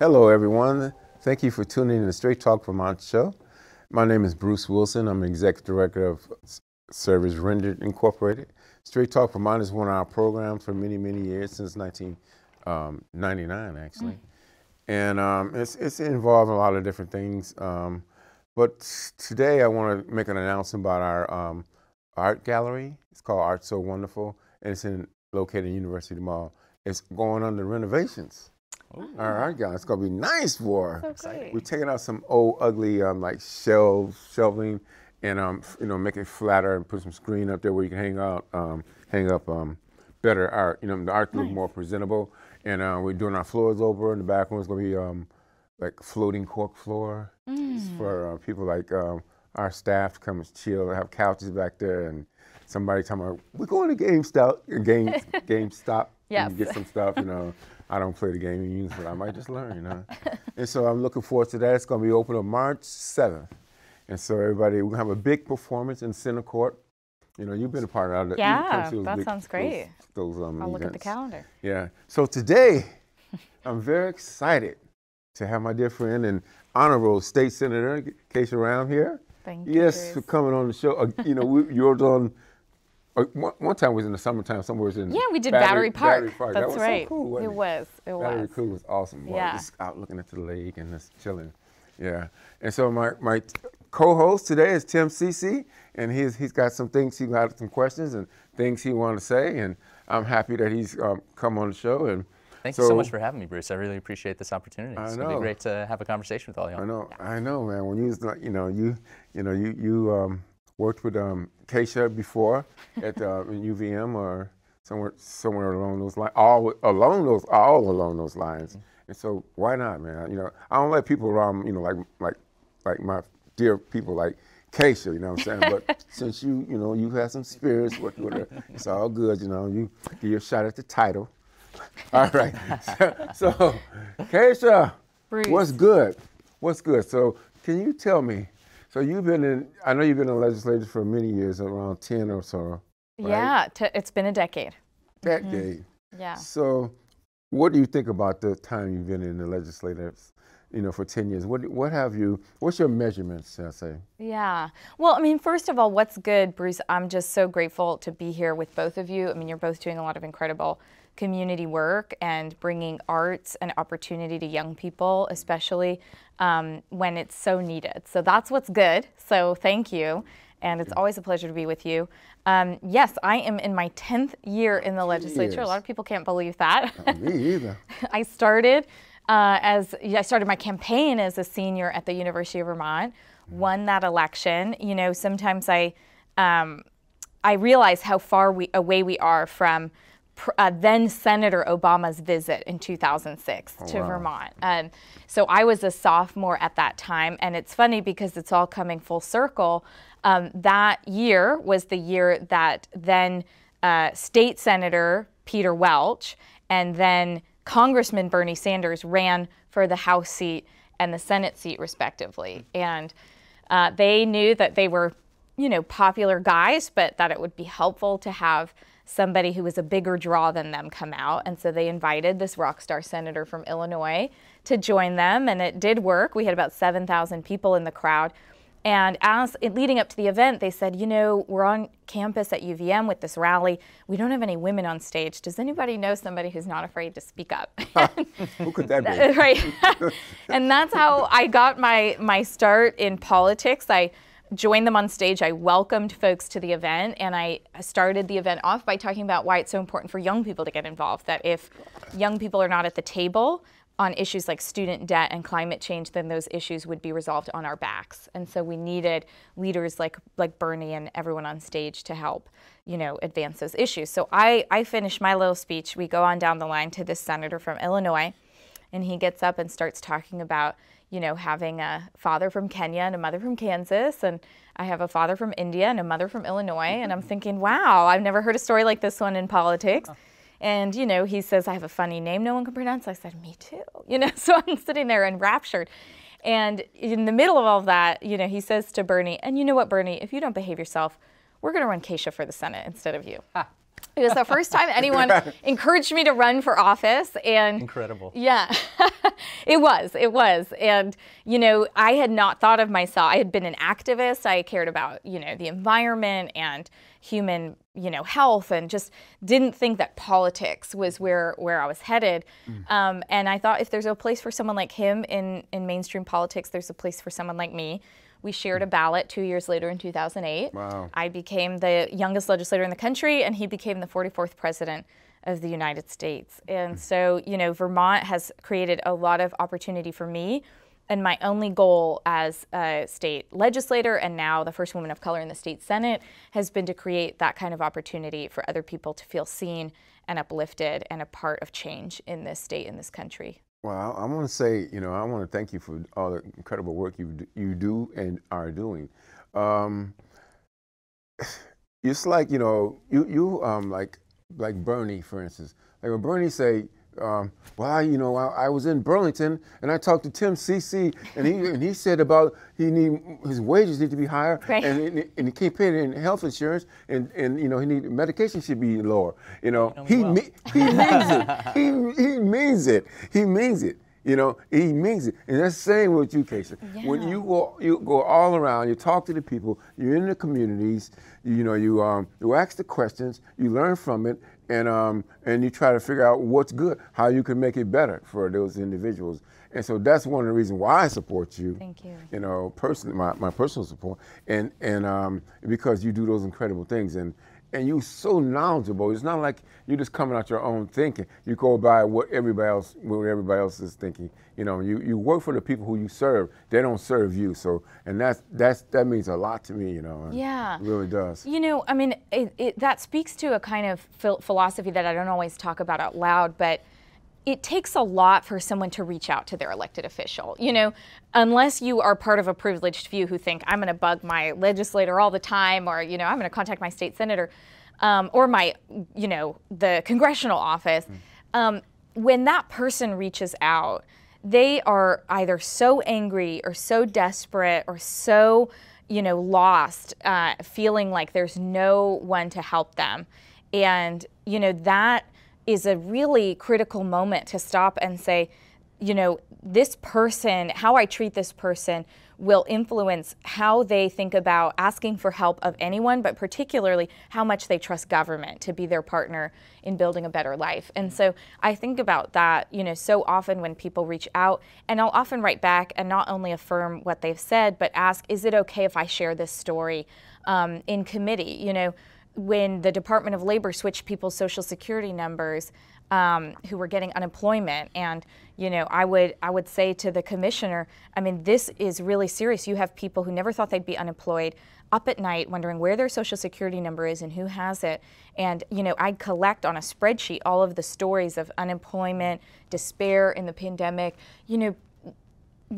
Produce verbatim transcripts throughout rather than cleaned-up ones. Hello, everyone. Thank you for tuning in to the Straight Talk Vermont show. My name is Bruce Wilson. I'm Executive Director of S Service Rendered Incorporated. Straight Talk Vermont is one of our programs for many, many years, since nineteen ninety-nine, actually. Mm. And um, it's, it's involved in a lot of different things. Um, but today I want to make an announcement about our um, art gallery. It's called Art So Wonderful, and it's in, located in University Mall. It's going under renovations. Ooh. All right, guys, it's gonna be nice for. So we're taking out some old, ugly, um, like shelf shelving, and um, you know, make it flatter and put some screen up there where you can hang out, um, hang up um, better art. You know, the art nice. Look more presentable. And uh, we're doing our floors over. In the back room is gonna be um, like floating cork floor mm. for uh, people like um, our staff to come and chill. We have couches back there, and somebody talking about we're going to GameStop, Game GameStop, yes. and get some stuff, you know. I don't play the gaming units, but I might just learn, you know. And so I'm looking forward to that. It's going to be open on March seventh. And so everybody, we're going to have a big performance in Center Court. You know, you've been a part of that. Yeah, that big, sounds great. Those, those, um, I'll events. Look at the calendar. Yeah. So today, I'm very excited to have my dear friend and honorable state senator, Kesha Ram here. Thank yes, you, Yes, for coming on the show. Uh, you know, we, you're on... One, one time was in the summertime, somewhere in yeah, we did Battery, Battery Park. Battery Park. That's that was right. So cool, wasn't it, it was. It was. Battery Park was awesome. Boy. Yeah. Just out looking at the lake and just chilling. Yeah. And so my my co-host today is Tim Cece, and he's he's got some things he got some questions and things he wanted to say, and I'm happy that he's um, come on the show. And thank so, you so much for having me, Bruce. I really appreciate this opportunity. It's I know. Gonna be great to have a conversation with all y'all. I know. Yeah. I know, man. When you was you know you you know you you. Um, worked with um, Kesha before at uh, U V M or somewhere somewhere along those lines. All along those all along those lines. Mm-hmm. And so why not, man? You know, I don't let people around. You know, like like like my dear people like Kesha. You know what I'm saying? But since you you know you had some experience working with her, it's all good. You know, you give your shot at the title. All right. so, so Kesha, Bruce. What's good? What's good? So can you tell me? So you've been in, I know you've been in legislature for many years, around ten or so, right? Yeah, t it's been a decade. Decade. Mm-hmm. Yeah. So what do you think about the time you've been in the legislature, you know, for ten years? What, what have you, what's your measurements, shall I say? Yeah. Well, I mean, first of all, what's good, Bruce? I'm just so grateful to be here with both of you. I mean, you're both doing a lot of incredible community work and bringing arts and opportunity to young people, especially um, when it's so needed. So that's what's good. So thank you. And it's always a pleasure to be with you. Um, yes, I am in my tenth year in the legislature. Years. A lot of people can't believe that. Not me either. I started uh, as I started my campaign as a senior at the University of Vermont. Mm-hmm. Won that election. You know, sometimes I um, I realize how far we away we are from. Uh, then Senator Obama's visit in two thousand six oh, to wow. Vermont. Um, so I was a sophomore at that time, and it's funny because it's all coming full circle. Um, that year was the year that then uh, State Senator Peter Welch and then Congressman Bernie Sanders ran for the House seat and the Senate seat, respectively. And uh, they knew that they were, you know, popular guys, but that it would be helpful to have somebody who was a bigger draw than them come out. And so they invited this rock star senator from Illinois to join them, and it did work. We had about seven thousand people in the crowd. And as leading up to the event, they said, you know, we're on campus at U V M with this rally. We don't have any women on stage. Does anybody know somebody who's not afraid to speak up? Who could that be? Right. And that's how I got my, my start in politics. I joined them on stage. I welcomed folks to the event, and I started the event off by talking about why it's so important for young people to get involved, that if young people are not at the table on issues like student debt and climate change, then those issues would be resolved on our backs. And so we needed leaders like like Bernie and everyone on stage to help, you know, advance those issues. So I, I finished my little speech. We go on down the line to this senator from Illinois, and he gets up and starts talking about, you know, having a father from Kenya and a mother from Kansas, and I have a father from India and a mother from Illinois, and I'm thinking, wow, I've never heard a story like this one in politics. Oh. And, you know, he says, I have a funny name no one can pronounce. I said, me too. You know, so I'm sitting there enraptured. And in the middle of all of that, you know, he says to Bernie, and you know what, Bernie, if you don't behave yourself, we're going to run Kesha for the Senate instead of you. Ah. It was the first time anyone encouraged me to run for office. And incredible. Yeah, it was, it was. And, you know, I had not thought of myself. I had been an activist. I cared about, you know, the environment and human, you know, health, and just didn't think that politics was where, where I was headed. Mm. Um, and I thought, if there's a place for someone like him in, in mainstream politics, there's a place for someone like me. We shared a ballot two years later in two thousand eight. Wow. I became the youngest legislator in the country, and he became the forty-fourth president of the United States. And so, you know, Vermont has created a lot of opportunity for me, and my only goal as a state legislator, and now the first woman of color in the state Senate, has been to create that kind of opportunity for other people to feel seen and uplifted and a part of change in this state, in this country. Well, I want to say, you know, I want to thank you for all the incredible work you do, you do and are doing. Um, it's like, you know, you, you um, like like Bernie, for instance. Like when Bernie say, um, well, you know, I, I was in Burlington and I talked to Tim Cece, and he and he said about he need his wages need to be higher, right. and and he can't pay in health insurance, and and you know he need medication should be lower. You know he well. me, he means it. He he means it. He means it. You know he means it. And that's the same with you, Kesha. Yeah. When you go you go all around, you talk to the people, you're in the communities. You know you um you ask the questions, you learn from it. And um and you try to figure out what's good, how you can make it better for those individuals, and so that's one of the reasons why I support you. Thank you. You know, personally, my, my personal support, and and um because you do those incredible things, and and you're so knowledgeable. It's not like you're just coming out your own thinking. You go by what everybody else what everybody else is thinking. You know, you you work for the people who you serve. They don't serve you. So and that's that's that means a lot to me. You know, yeah, it really does. You know, I mean, it, it, that speaks to a kind of phil philosophy that I don't always talk about out loud, but it takes a lot for someone to reach out to their elected official. You know, unless you are part of a privileged few who think I'm going to bug my legislator all the time, or you know, I'm going to contact my state senator, um, or my you know the congressional office. Um, when that person reaches out, they are either so angry or so desperate or so, you know, lost, uh, feeling like there's no one to help them. And, you know, that is a really critical moment to stop and say, you know, this person, how I treat this person will influence how they think about asking for help of anyone, but particularly how much they trust government to be their partner in building a better life. And so I think about that, you know, so often when people reach out, and I'll often write back and not only affirm what they've said, but ask, is it okay if I share this story um, in committee? You know, when the Department of Labor switched people's social security numbers, Um, who were getting unemployment, and you know I would I would say to the commissioner, I mean, this is really serious. You have people who never thought they'd be unemployed up at night wondering where their social security number is and who has it. And you know I'd collect on a spreadsheet all of the stories of unemployment, despair in the pandemic. You know,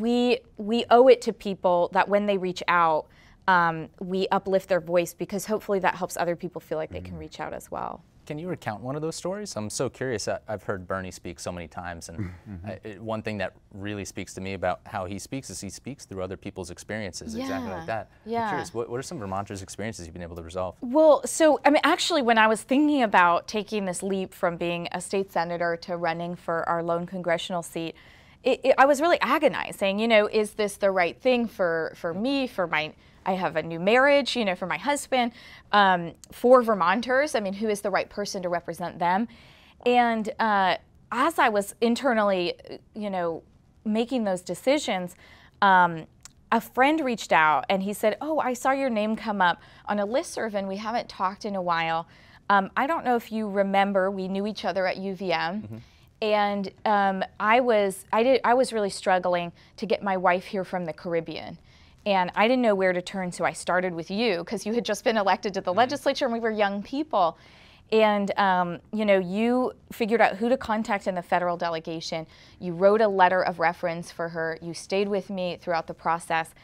we we owe it to people that when they reach out, um, we uplift their voice, because hopefully that helps other people feel like they can reach out as well. Can you recount one of those stories? I'm so curious. I, I've heard Bernie speak so many times, and mm-hmm. I, it, one thing that really speaks to me about how he speaks is he speaks through other people's experiences, yeah. exactly like that. Yeah. I'm curious, what, what are some Vermonters' experiences you've been able to resolve? Well, so, I mean, actually, when I was thinking about taking this leap from being a state senator to running for our lone congressional seat, it, it, I was really agonized, saying, you know, is this the right thing for, for me, for my... I have a new marriage, you know, for my husband, um, for Vermonters. I mean, who is the right person to represent them? And uh, as I was internally, you know, making those decisions, um, a friend reached out and he said, oh, I saw your name come up on a listserv and we haven't talked in a while. Um, I don't know if you remember, we knew each other at U V M. Mm-hmm. And um, I, was, I, did, I was really struggling to get my wife here from the Caribbean. And I didn't know where to turn, so I started with you, because you had just been elected to the legislature and we were young people. And um, you know, you figured out who to contact in the federal delegation. You wrote a letter of reference for her. You stayed with me throughout the process.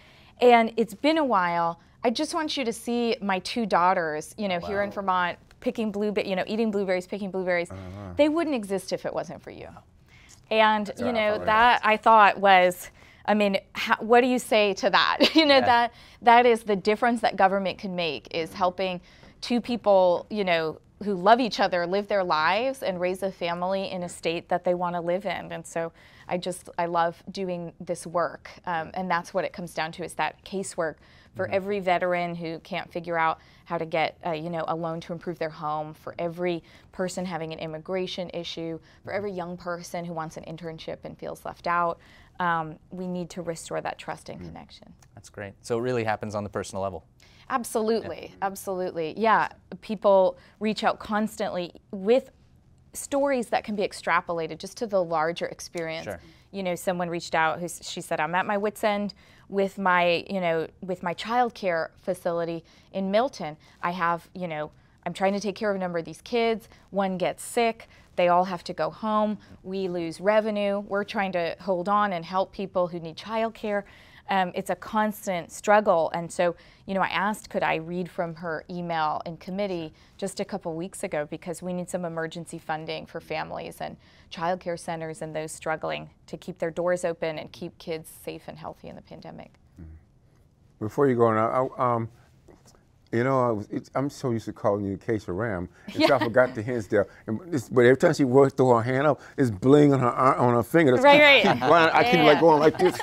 And it's been a while. I just want you to see my two daughters, you know, wow. here in Vermont, picking blueberries, you know, eating blueberries, picking blueberries. Uh-huh. They wouldn't exist if it wasn't for you. And yeah, you know, I that I thought was, I mean, how, what do you say to that? You know, yeah. that that is the difference that government can make, is helping two people, you know, who love each other, live their lives and raise a family in a state that they want to live in. And so I just, I love doing this work. Um, and that's what it comes down to, is that casework for mm-hmm. every veteran who can't figure out how to get, uh, you know, a loan to improve their home, for every person having an immigration issue, for every young person who wants an internship and feels left out. Um, we need to restore that trust and mm-hmm. connection. That's great. So it really happens on the personal level. Absolutely, yeah. absolutely. Yeah, people reach out constantly with stories that can be extrapolated just to the larger experience. Sure. You know, someone reached out who she said, "I'm at my wit's end with my, you know, with my childcare facility in Milton. I have, you know, I'm trying to take care of a number of these kids. One gets sick. They all have to go home. We lose revenue. We're trying to hold on and help people who need childcare." Um, it's a constant struggle. And so, you know, I asked, could I read from her email in committee just a couple weeks ago, because we need some emergency funding for families and childcare centers and those struggling to keep their doors open and keep kids safe and healthy in the pandemic. Before you go on, I, um, you know, I was, it, I'm so used to calling you Kesha Ram, and yeah. so I forgot the Hinsdale. And this, but every time she would throw her hand up, it's bling on her on her finger. That's right, right. Keep running, I yeah. keep like going like this.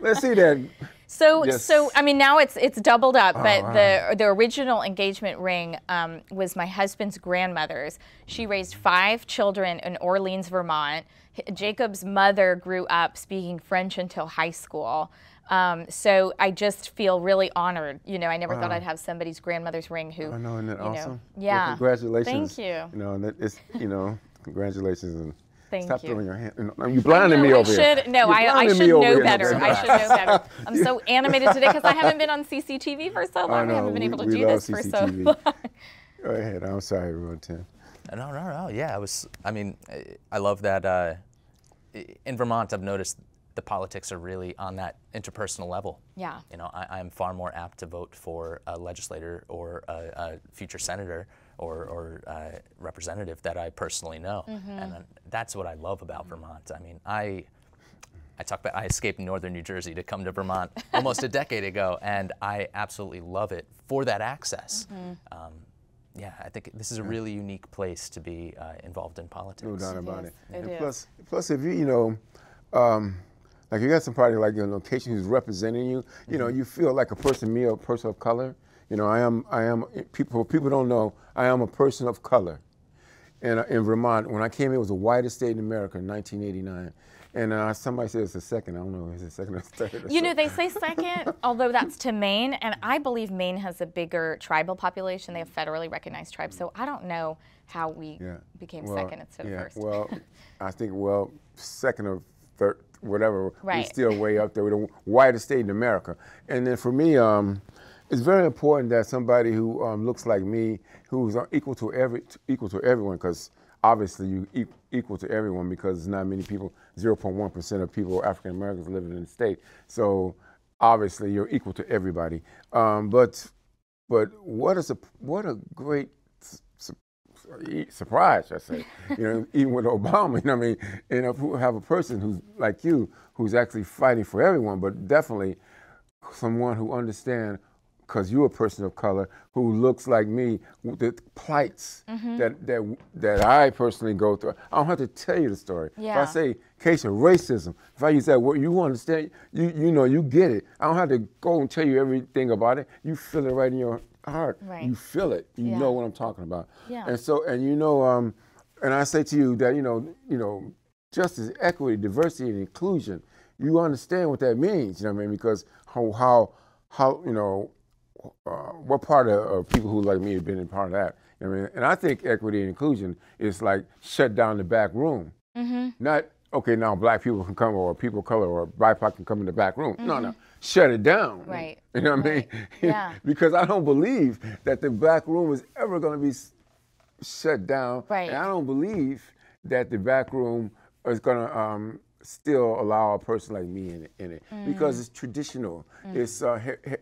Let's see that. So, yes. so I mean, now it's it's doubled up. Oh, but wow. the the original engagement ring um, was my husband's grandmother's. She raised five children in Orleans, Vermont. Jacob's mother grew up speaking French until high school. Um, so I just feel really honored. You know, I never wow. thought I'd have somebody's grandmother's ring who, I know, isn't that awesome? Know, yeah. Well, congratulations. Thank you. You know, and it's, you know, congratulations. And Thank stop you. Stop throwing your hand. No, you're blinding me over here. No, I should know better. I should know better. I'm so animated today because I haven't been on C C T V for so long. I know, we haven't been we, able to do this C C T V. For so long. Go ahead. I'm sorry, everyone, Tim. No, no, no. Yeah, I was, I mean, I love that. Uh, in Vermont, I've noticed the politics are really on that interpersonal level. Yeah. You know, I am far more apt to vote for a legislator or a, a future senator or, or a representative that I personally know. Mm-hmm. And that's what I love about mm-hmm. Vermont. I mean, I I talk about, I escaped Northern New Jersey to come to Vermont almost a decade ago, and I absolutely love it for that access. Mm-hmm. um, Yeah, I think this is a really unique place to be uh, involved in politics. No doubt about it. It, is. it and is. Plus, plus, if you, you know, um, like you got somebody like your location who's representing you, you mm-hmm. know, you feel like a person, me, a person of color. You know, I am, I am. People, people don't know, I am a person of color. And uh, in Vermont, when I came, it was the whitest state in America in nineteen eighty-nine. And uh, somebody said it's the second. I don't know if it's the second or third. Or you so. know, they say second, although that's to Maine. And I believe Maine has a bigger tribal population. They have federally recognized tribes. So I don't know how we yeah. became well, second instead yeah. of first. Well, I think, well, second or third, whatever. Right. We're still way up there. We're the whitest state in America. And then for me, um, it's very important that somebody who um, looks like me, who's equal to every, equal to everyone, because obviously you e equal to everyone, because not many people, zero point one percent of people, African Americans, living in the state. So obviously you're equal to everybody. Um, but but what a what a great su surprise, I say. You know, even with Obama, you know, I mean, you know, have a person who's like you, who's actually fighting for everyone, but definitely someone who understands, because you're a person of color who looks like me, with the plights mm-hmm. that, that that I personally go through. I don't have to tell you the story. Yeah. If I say, Kesha, racism, if I use that word, you understand, you you know, you get it. I don't have to go and tell you everything about it. You feel it right in your heart. Right. You feel it. You yeah. know what I'm talking about. Yeah. And so, and you know, um, and I say to you that, you know, you know, justice, equity, diversity, and inclusion, you understand what that means, you know what I mean? Because how, how, how you know, Uh, what part of, of people who like me have been in part of that? I mean, and I think equity and inclusion is like shut down the back room. Mm-hmm. Not, okay, now black people can come, or people of color, or B I P O C can come in the back room. Mm-hmm. No, no, shut it down. Right. You know what right. I mean? Yeah. Because I don't believe that the back room is ever going to be shut down. Right. And I don't believe that the back room is going to um, still allow a person like me in it, in it. Mm-hmm. because it's traditional. Mm-hmm. It's uh,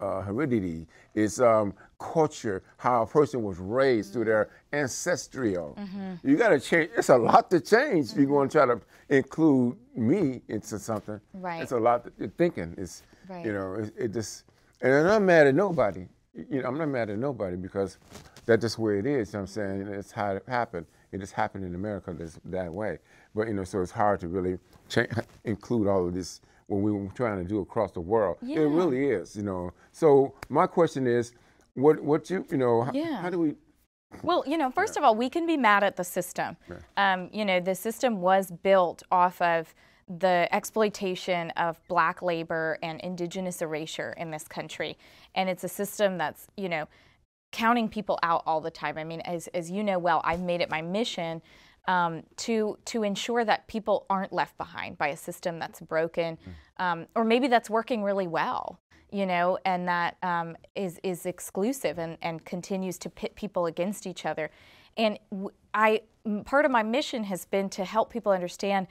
Uh, heredity, is um, culture, how a person was raised mm-hmm. through their ancestral. Mm-hmm. You got to change. It's a lot to change mm-hmm. if you're going to try to include me into something. Right. It's a lot to, thinking. It's, right. you know, it, it just, and I'm not mad at nobody. You know, I'm not mad at nobody because That's just where it is, you know what I'm saying? You know, it's how it happened. It just happened in America this, that way. But, you know, so it's hard to really change, include all of this when we were trying to do across the world. Yeah. It really is, you know. So my question is, what, what you, you know, yeah. how, how do we... Well, you know, first yeah. of all, we can be mad at the system. Yeah. Um, you know, the system was built off of the exploitation of black labor and indigenous erasure in this country. And it's a system that's, you know, counting people out all the time. I mean, as, as you know well, I've made it my mission um, to, to ensure that people aren't left behind by a system that's broken, mm. um, or maybe that's working really well, you know, and that um, is, is exclusive and, and continues to pit people against each other. And I, part of my mission has been to help people understand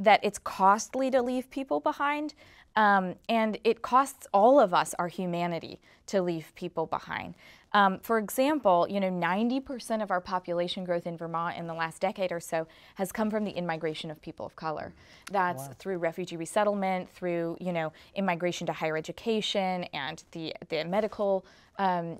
that it's costly to leave people behind, um, and it costs all of us our humanity to leave people behind. Um, for example, you know, ninety percent of our population growth in Vermont in the last decade or so has come from the in-migration of people of color. That's wow. through refugee resettlement, through, you know, in-migration to higher education and the, the medical um,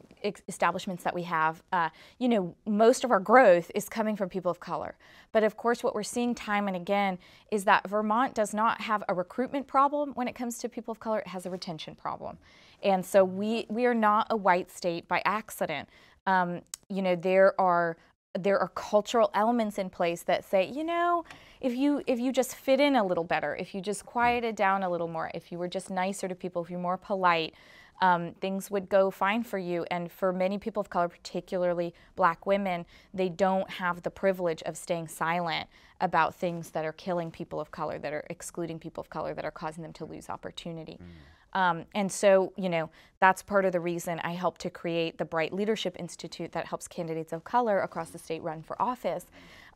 establishments that we have. Uh, you know, most of our growth is coming from people of color. But of course, what we're seeing time and again is that Vermont does not have a recruitment problem when it comes to people of color. It has a retention problem. And so we, we are not a white state by accident. Um, you know, there are, there are cultural elements in place that say, you know, if you, if you just fit in a little better, if you just quieted down a little more, if you were just nicer to people, if you're more polite, um, things would go fine for you. And for many people of color, particularly black women, they don't have the privilege of staying silent about things that are killing people of color, that are excluding people of color, that are causing them to lose opportunity. Mm. Um, and so, you know, that's part of the reason I helped to create the Bright Leadership Institute that helps candidates of color across the state run for office.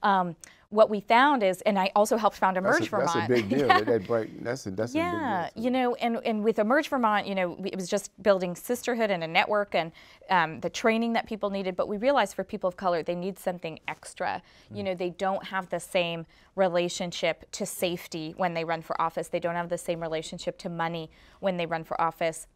Um, what we found is, and I also helped found Emerge that's a, Vermont. That's a big deal. yeah. that bright, that's a, that's yeah. a big deal. Yeah, you know, and, and with Emerge Vermont, you know, it was just building sisterhood and a network and um, the training that people needed. But we realized for people of color, they need something extra. Mm. You know, they don't have the same relationship to safety when they run for office. They don't have the same relationship to money when they run for office.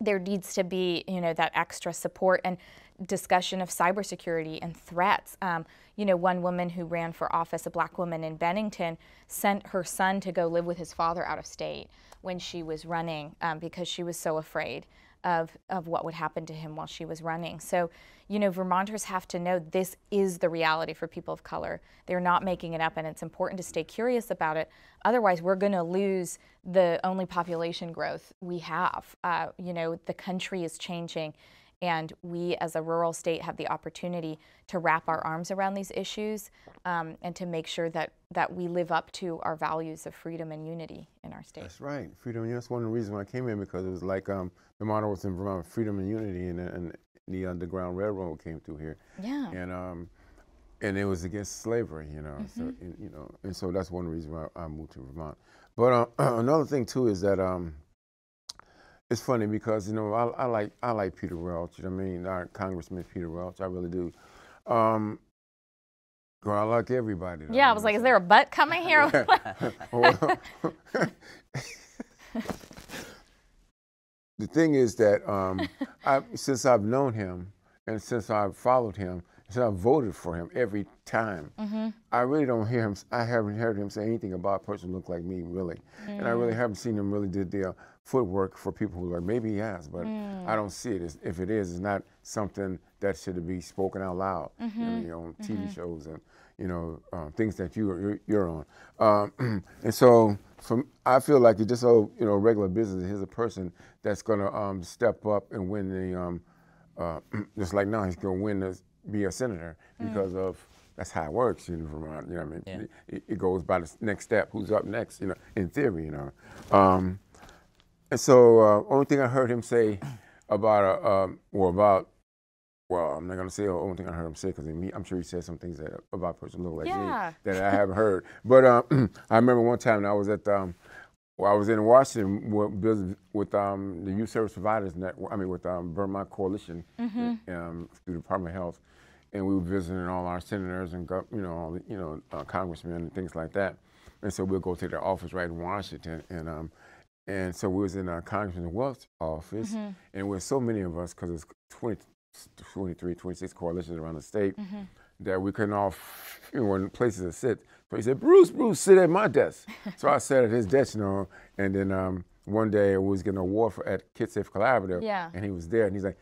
There needs to be, you know, that extra support and discussion of cybersecurity and threats. Um, you know, one woman who ran for office, a black woman in Bennington, sent her son to go live with his father out of state when she was running um, because she was so afraid of, of what would happen to him while she was running. So, you know, Vermonters have to know this is the reality for people of color. They're not making it up, and it's important to stay curious about it. Otherwise, we're going to lose the only population growth we have. Uh, you know, the country is changing, and we as a rural state have the opportunity to wrap our arms around these issues um, and to make sure that, that we live up to our values of freedom and unity in our state. That's right, freedom and unity. That's one of the reasons why I came in, because it was like um, the motto was in Vermont, freedom and unity, and, and the Underground Railroad came through here. Yeah. And, um, and it was against slavery, you know, mm-hmm. so, and, you know, and so that's one reason why I moved to Vermont. But uh, another thing too is that, um, it's funny because, you know, I, I like I like Peter Welch, you know what I mean? Our Congressman Peter Welch, I really do. Um, girl, I like everybody. Though, yeah, I was like, is there a butt coming here? The thing is that um, I, since I've known him and since I've followed him, since I've voted for him every time, mm-hmm. I really don't hear him, I haven't heard him say anything about a person who looks like me, really. Mm. And I really haven't seen him really do the... Uh, footwork for people who are, maybe he has, but mm. I don't see it. It's, if it is, it's not something that should be spoken out loud, mm-hmm. you know, you know, on T V mm-hmm. shows and, you know, um, things that you are, you're on. Um, and so from, I feel like you just owe, you know, regular business. Here's a person that's going to um, step up and win the, um, uh, just like now he's going to win, the, be a senator mm. because of, that's how it works in Vermont, you know what I mean? Yeah. It, it goes by the next step, who's up next, you know, in theory, you know. Um, And so, uh, only thing I heard him say about, uh, um, or about, well, I'm not gonna say the only thing I heard him say, because I'm sure he said some things that about a person who look like yeah. me that I haven't heard. But um, I remember one time I was at, um, well, I was in Washington with, with um, the Youth Service Providers Network. I mean, with um, Vermont Coalition mm-hmm. um, through the Department of Health, and we were visiting all our senators and you know, all the, you know, uh, congressmen and things like that. And so we'll go to their office right in Washington and. Um, And so we was in our Congressman Welch's office, mm-hmm. and with so many of us, because it's twenty twenty-three, twenty-six coalitions around the state, mm-hmm. that we couldn't all, you know, when places to sit. So he said, Bruce, Bruce, sit at my desk. So I sat at his desk, you know, and then um, one day I was getting an award for, at Kid Safe Collaborative, yeah. and he was there, and he's like,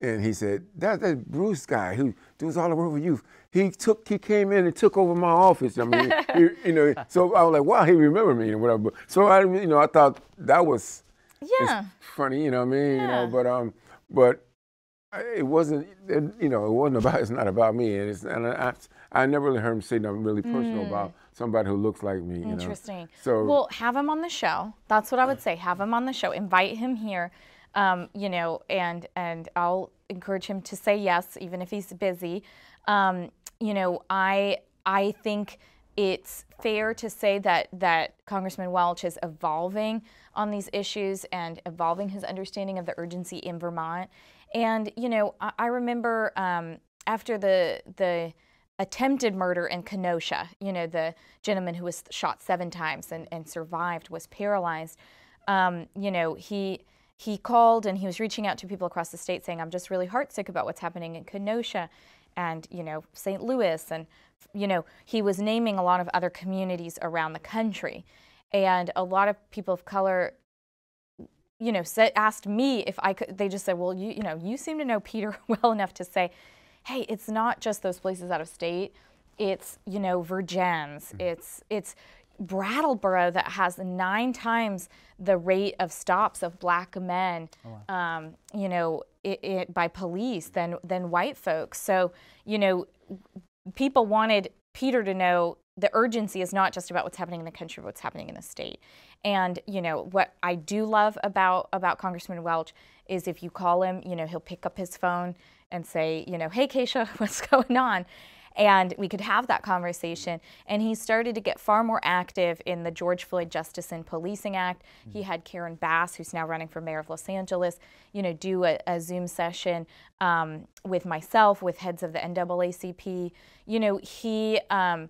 and he said, that, that Bruce guy who does all the work with youth, he took, he came in and took over my office. I mean, he, you know, so I was like, wow, he remembered me and whatever. So I, you know, I thought that was yeah. funny, you know what I mean? Yeah. You know, but um, but it wasn't, it, you know, it wasn't about, it's not about me. And it's, and I, I never really heard him say nothing really personal mm. about somebody who looks like me. Interesting. You know? So well, have him on the show. That's what I would say. Have him on the show. Invite him here. Um, you know, and and I'll encourage him to say yes, even if he's busy. Um, you know, I I think it's fair to say that that Congressman Welch is evolving on these issues and evolving his understanding of the urgency in Vermont. And you know, I, I remember um, after the the attempted murder in Kenosha, you know, the gentleman who was shot seven times and and survived, was paralyzed. Um, you know, he. He called and he was reaching out to people across the state saying, I'm just really heartsick about what's happening in Kenosha and, you know, Saint Louis. And, you know, he was naming a lot of other communities around the country. And a lot of people of color, you know, said, asked me if I could, they just said, well, you, you know, you seem to know Peter well enough to say, hey, it's not just those places out of state. It's, you know, Virgins. It's, it's, Brattleboro that has nine times the rate of stops of black men, oh, wow. um, you know, it, it, by police than than white folks. So, you know, people wanted Peter to know the urgency is not just about what's happening in the country, but what's happening in the state. And, you know, what I do love about about Congressman Welch is if you call him, you know, he'll pick up his phone and say, you know, hey, Kesha, what's going on? And we could have that conversation. And he started to get far more active in the George Floyd Justice and Policing Act. Mm-hmm. He had Karen Bass, who's now running for mayor of Los Angeles, you know, do a, a Zoom session um, with myself, with heads of the N double A C P. You know, he, um,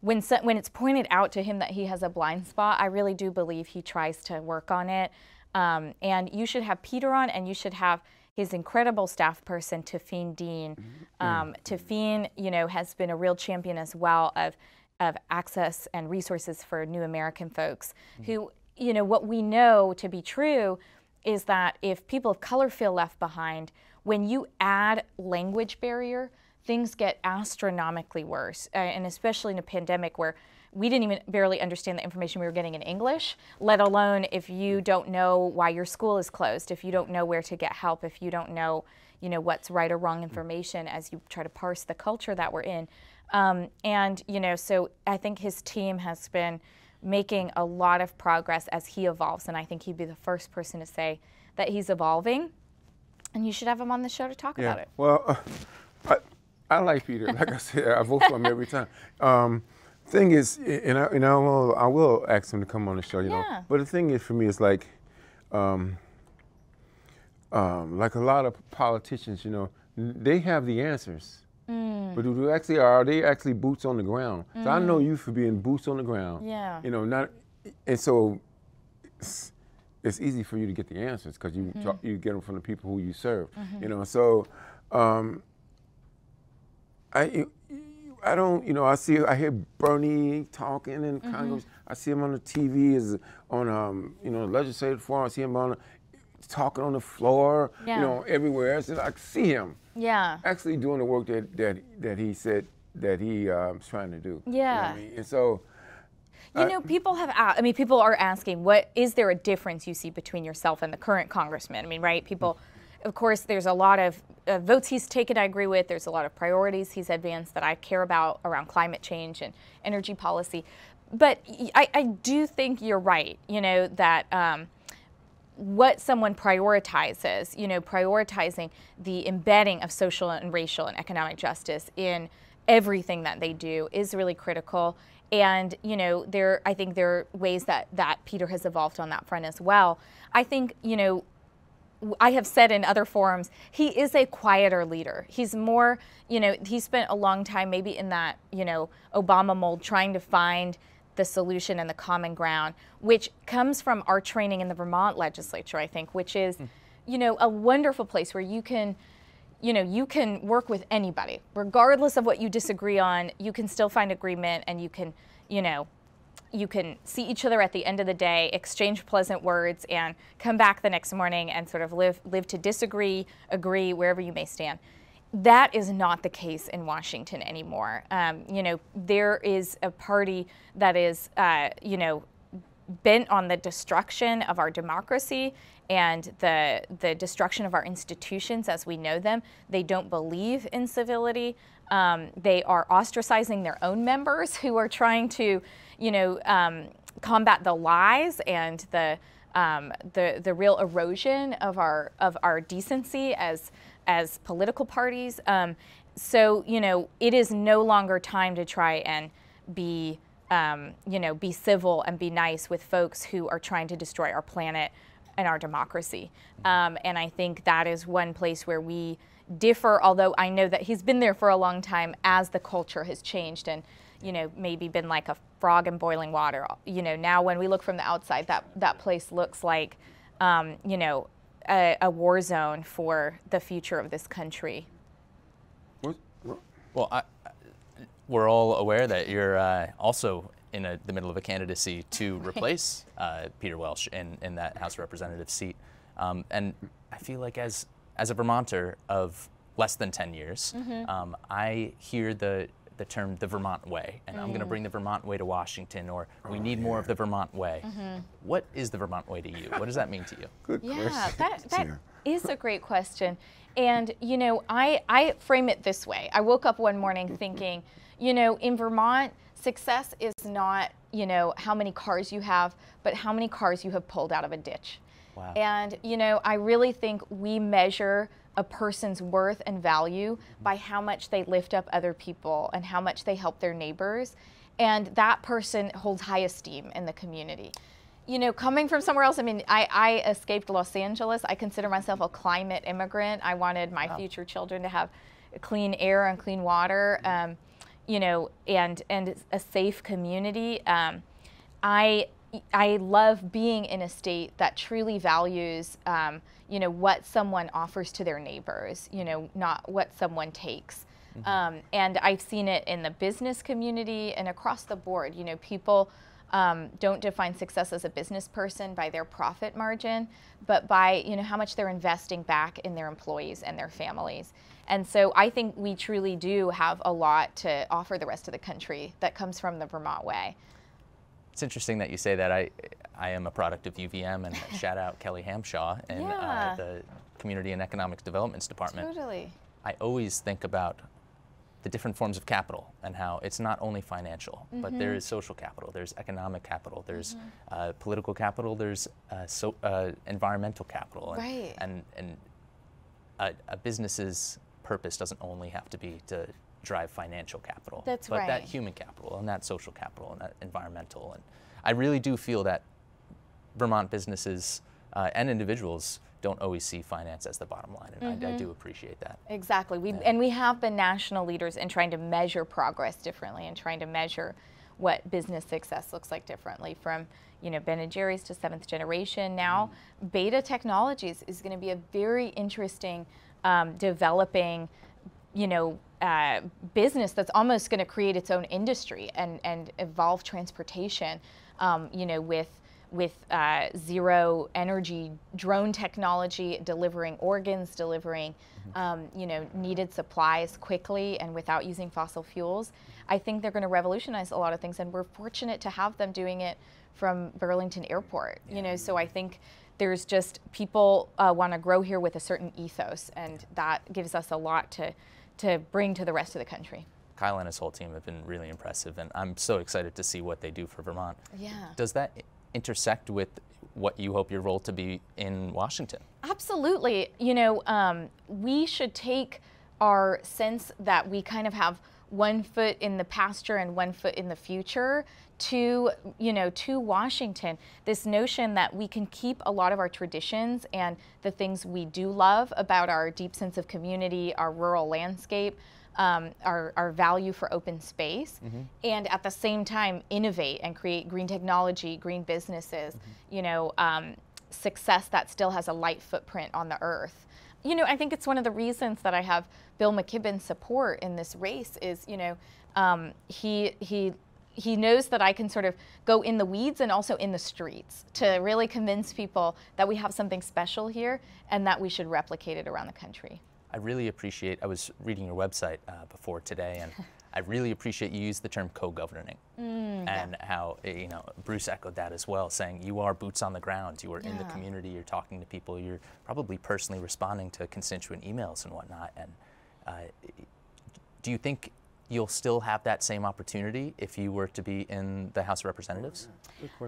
when, so, when it's pointed out to him that he has a blind spot, I really do believe he tries to work on it. Um, and you should have Peter on, and you should have his incredible staff person, Tafine Dean. Um, Tafine, you know, has been a real champion as well of, of access and resources for new American folks who, you know, what we know to be true is that if people of color feel left behind, when you add language barrier, things get astronomically worse, uh, and especially in a pandemic where we didn't even barely understand the information we were getting in English, let alone if you don't know why your school is closed, if you don't know where to get help, if you don't know, you know, what's right or wrong information as you try to parse the culture that we're in. Um, and, you know, so I think his team has been making a lot of progress as he evolves, and I think he'd be the first person to say that he's evolving, and you should have him on the show to talk yeah. about it. Well, uh, I, I like Peter. Like I said, I vote for him every time. Um, Thing is, and I, and I will, I will ask him to come on the show, you yeah. know. But the thing is, for me, it's like, um, um, like a lot of politicians, you know, they have the answers, mm. but do they actually are they actually boots on the ground? Mm. So I know you for being boots on the ground. Yeah. You know, not, and so it's, it's easy for you to get the answers because you mm-hmm. talk, you get them from the people who you serve. Mm-hmm. You know, so um, I. It, I don't, you know, I see, I hear Bernie talking in mm-hmm. Congress. I see him on the T V, is on, um, you know, legislative forum. I see him on, talking on the floor, yeah. you know, everywhere. So I see him, yeah, actually doing the work that that that he said that he uh, was trying to do. Yeah, you know what I mean? And so. You know, people have, I mean, people are asking, what is there a difference you see between yourself and the current congressman? I mean, right? People. Of course, there's a lot of uh, votes he's taken I agree with. There's a lot of priorities he's advanced that I care about around climate change and energy policy. But I, I do think you're right, you know, that um, what someone prioritizes, you know, prioritizing the embedding of social and racial and economic justice in everything that they do is really critical. And, you know, there, I think there are ways that, that Peter has evolved on that front as well. I think, you know, I have said in other forums, he is a quieter leader. He's more, you know, he spent a long time maybe in that, you know, Obama mold trying to find the solution and the common ground, which comes from our training in the Vermont legislature, I think, which is, you know, a wonderful place where you can, you know, you can work with anybody, regardless of what you disagree on. You can still find agreement, and you can, you know, you can see each other at the end of the day, exchange pleasant words, and come back the next morning and sort of live live to disagree, agree, wherever you may stand. That is not the case in Washington anymore. Um, you know, there is a party that is, uh, you know, bent on the destruction of our democracy and the the destruction of our institutions as we know them. They don't believe in civility. Um, they are ostracizing their own members who are trying to, you know, um, combat the lies and the um, the the real erosion of our of our decency as as political parties. Um, so you know, it is no longer time to try and be um, you know be civil and be nice with folks who are trying to destroy our planet and our democracy. Um, and I think that is one place where we differ, although I know that he's been there for a long time as the culture has changed and, you know, maybe been like a frog in boiling water. You know, now when we look from the outside, that, that place looks like, um, you know, a, a war zone for the future of this country. Well, I, we're all aware that you're uh, also in a, the middle of a candidacy to replace uh, Peter Welch in, in that House of Representatives seat. Um, and I feel like as as a Vermonter of less than ten years, mm-hmm. um, I hear the, the term the Vermont way, and mm. I'm going to bring the Vermont way to Washington, or we need oh, yeah. more of the Vermont way. Mm-hmm. What is the Vermont way to you? What does that mean to you? Good yeah, question. That, that yeah. is a great question. And, you know, I, I frame it this way. I woke up one morning thinking, you know, in Vermont, success is not, you know, how many cars you have, but how many cars you have pulled out of a ditch. Wow. And, you know, I really think we measure a person's worth and value mm-hmm. by how much they lift up other people and how much they help their neighbors. And that person holds high esteem in the community. You know, coming from somewhere else, I mean, I, I escaped Los Angeles. I consider myself a climate immigrant. I wanted my wow. future children to have clean air and clean water, um, you know, and, and a safe community. Um, I... I love being in a state that truly values, um, you know, what someone offers to their neighbors, you know, not what someone takes. Mm-hmm. um, and I've seen it in the business community and across the board. You know, people um, don't define success as a business person by their profit margin, but by, you know, how much they're investing back in their employees and their families. And so I think we truly do have a lot to offer the rest of the country that comes from the Vermont way. It's interesting that you say that. I, I am a product of U V M, and shout out Kelly Hamshaw and yeah. uh, the Community and Economics Developments Department. Totally. I always think about the different forms of capital and how it's not only financial, mm-hmm. but there is social capital, there's economic capital, there's mm-hmm. uh, political capital, there's uh, so, uh, environmental capital, and right. and, and a, a business's purpose doesn't only have to be to drive financial capital, that's but right. that human capital and that social capital and that environmental. And I really do feel that Vermont businesses uh, and individuals don't always see finance as the bottom line, and mm-hmm. I, I do appreciate that. Exactly, we, yeah. and we have been national leaders in trying to measure progress differently and trying to measure what business success looks like differently, from, you know, Ben and Jerry's to seventh generation. Now, mm. Beta Technologies is going to be a very interesting um, developing, you know, Uh, business that's almost going to create its own industry and, and evolve transportation, um, you know, with with uh, zero energy drone technology, delivering organs, delivering, um, you know, needed supplies quickly and without using fossil fuels. I think they're going to revolutionize a lot of things, and we're fortunate to have them doing it from Burlington Airport. You know, so I think there's just people uh, want to grow here with a certain ethos, and that gives us a lot to. to bring to the rest of the country. Kyle and his whole team have been really impressive, and I'm so excited to see what they do for Vermont. Yeah. Does that intersect with what you hope your role to be in Washington? Absolutely. You know, um, we should take our sense that we kind of have one foot in the pasture and one foot in the future to, you know, to Washington. This notion that we can keep a lot of our traditions and the things we do love about our deep sense of community, our rural landscape, um, our, our value for open space, mm-hmm. and at the same time innovate and create green technology, green businesses, mm-hmm. you know, um, success that still has a light footprint on the earth. You know, I think it's one of the reasons that I have Bill McKibben's support in this race is, you know, um, he he he knows that I can sort of go in the weeds and also in the streets to really convince people that we have something special here and that we should replicate it around the country. I really appreciate, I was reading your website uh, before today, and I really appreciate you use the term co-governing mm, and yeah. how, you know, Bruce echoed that as well, saying you are boots on the ground, you are yeah. in the community, you're talking to people, you're probably personally responding to constituent emails and whatnot. And uh, do you think you'll still have that same opportunity if you were to be in the House of Representatives?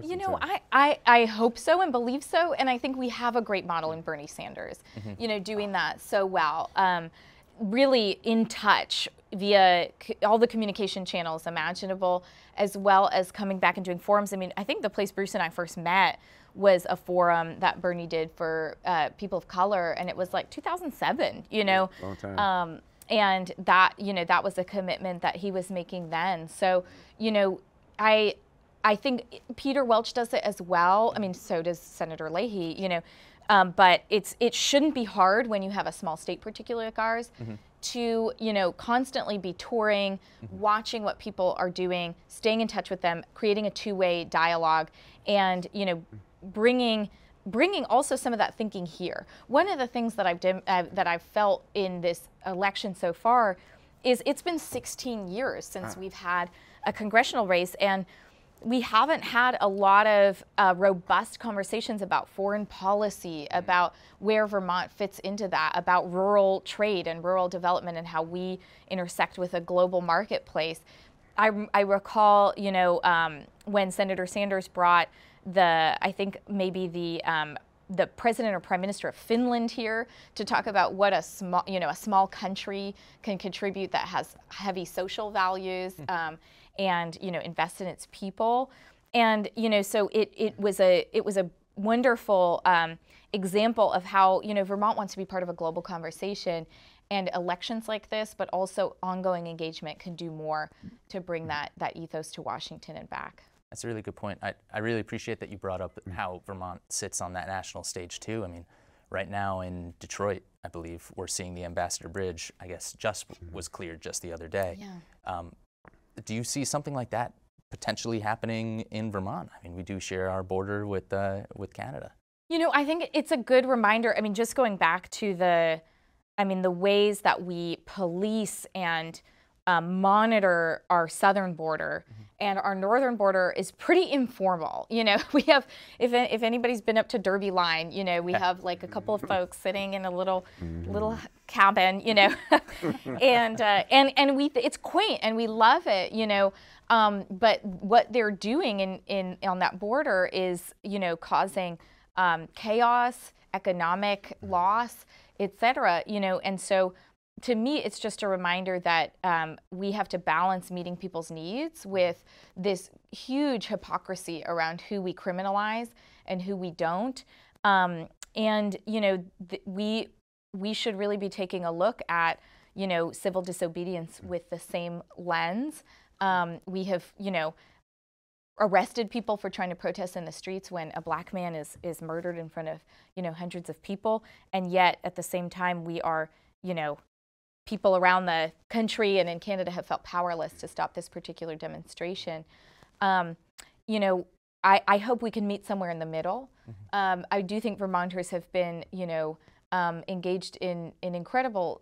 You know, I, I, I hope so and believe so, and I think we have a great model in Bernie Sanders, mm-hmm. you know, doing that so well. Um, really in touch via c all the communication channels imaginable, as well as coming back and doing forums. I mean, I think the place Bruce and I first met was a forum that Bernie did for uh, people of color, and it was like two thousand seven, you know. Long time. Um, and that, you know, that was a commitment that he was making then. So, you know, I, I think Peter Welch does it as well. I mean, so does Senator Leahy, you know. Um, but it's it shouldn't be hard when you have a small state, particularly like ours, mm-hmm. to you know constantly be touring, mm-hmm. watching what people are doing, staying in touch with them, creating a two-way dialogue, and you know bringing bringing also some of that thinking here. One of the things that I've dim, uh, that I've felt in this election so far is it's been sixteen years since ah. we've had a congressional race, and we haven't had a lot of uh, robust conversations about foreign policy, about where Vermont fits into that, about rural trade and rural development and how we intersect with a global marketplace. I, I recall, you know, um, when Senator Sanders brought the, I think maybe the, um, the president or prime minister of Finland here to talk about what a small, you know, a small country can contribute that has heavy social values. Um, and you know invest in its people, and you know so it it was a it was a wonderful um, example of how you know Vermont wants to be part of a global conversation, and elections like this but also ongoing engagement can do more to bring that that ethos to Washington and back. That's a really good point. I, I really appreciate that you brought up how Vermont sits on that national stage too. I mean, right now in Detroit, I believe, we're seeing the Ambassador Bridge, I guess, just was cleared just the other day. Yeah. Um, Do you see something like that potentially happening in Vermont? I mean, we do share our border with uh, with Canada. You know, I think it's a good reminder. I mean, just going back to the, I mean, the ways that we police and um, monitor our southern border mm-hmm. and our northern border is pretty informal. You know, we have, if if anybody's been up to Derby Line, you know, we have like a couple of folks sitting in a little mm-hmm. little. cabin, you know, and uh, and and we it's quaint and we love it, you know. Um, but what they're doing in in on that border is, you know, causing um, chaos, economic loss, et cetera. You know, and so to me, it's just a reminder that um, we have to balance meeting people's needs with this huge hypocrisy around who we criminalize and who we don't. Um, and you know, th we. we should really be taking a look at, you know, civil disobedience with the same lens. Um, we have, you know, arrested people for trying to protest in the streets when a black man is, is murdered in front of, you know, hundreds of people. And yet at the same time, we are, you know, people around the country and in Canada have felt powerless to stop this particular demonstration. Um, you know, I, I hope we can meet somewhere in the middle. Um, I do think Vermonters have been, you know, Um, engaged in, in incredible,